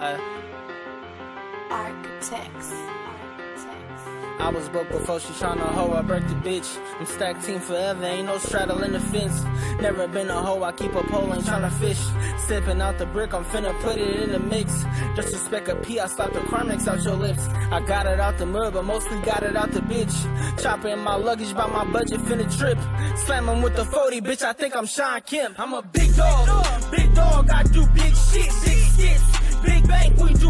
Architects. I was broke before she tryna hoe, I break the bitch. I'm stacked team forever, ain't no straddling the fence. Never been a hoe, I keep a pole, ain't tryna fish. Sipping out the brick, I'm finna put it in the mix. Disrespect a P, I slap the Carmex out your lips. I got it out the mud, but mostly got it out the bitch. Chopping my luggage by my budget, finna trip. Slamming with the 40, bitch, I think I'm Sean Kemp. I'm a big dog, I do big shit, big skits. Big bank, we do